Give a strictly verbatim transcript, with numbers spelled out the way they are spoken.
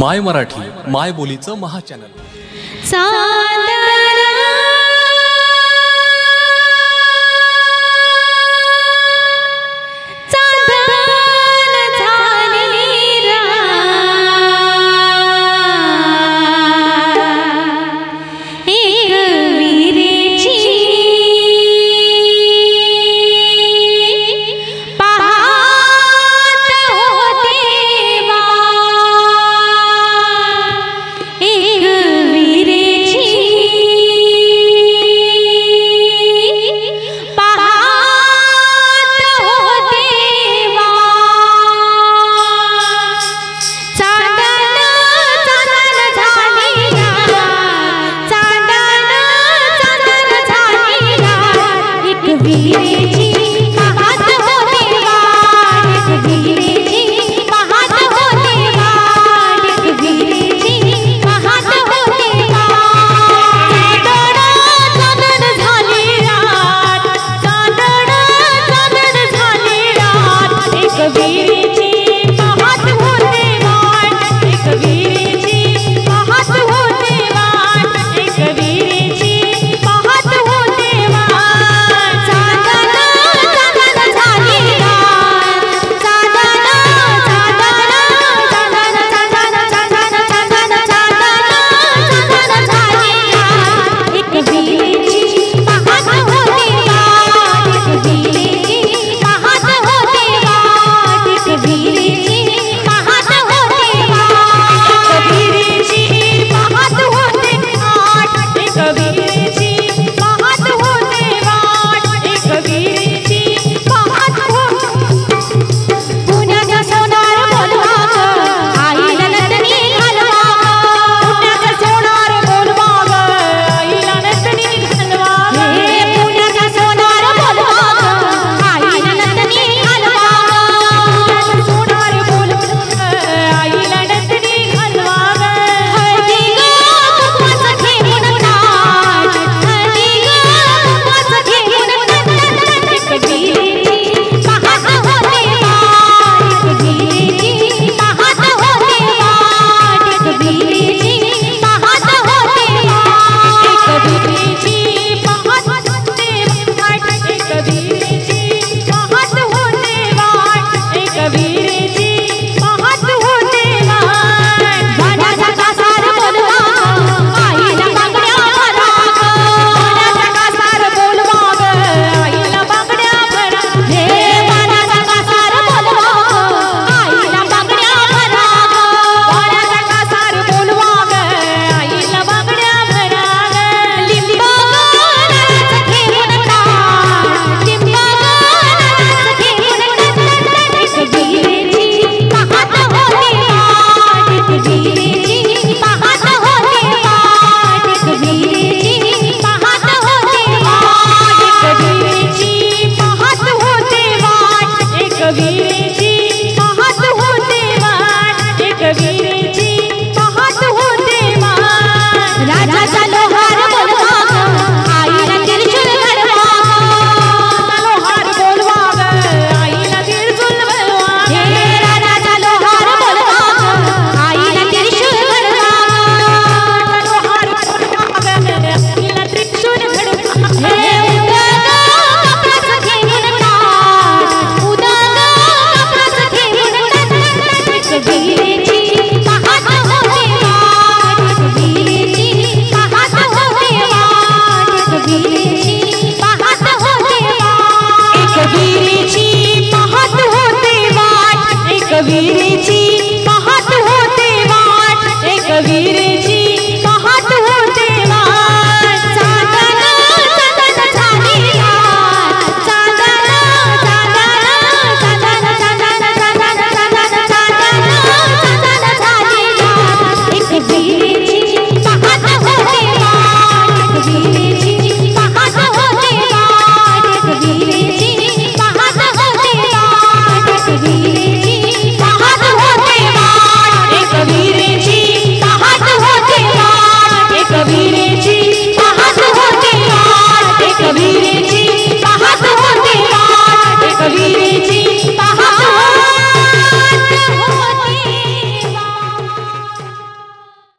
My Marathi माय बोलीचं महाचॅनल।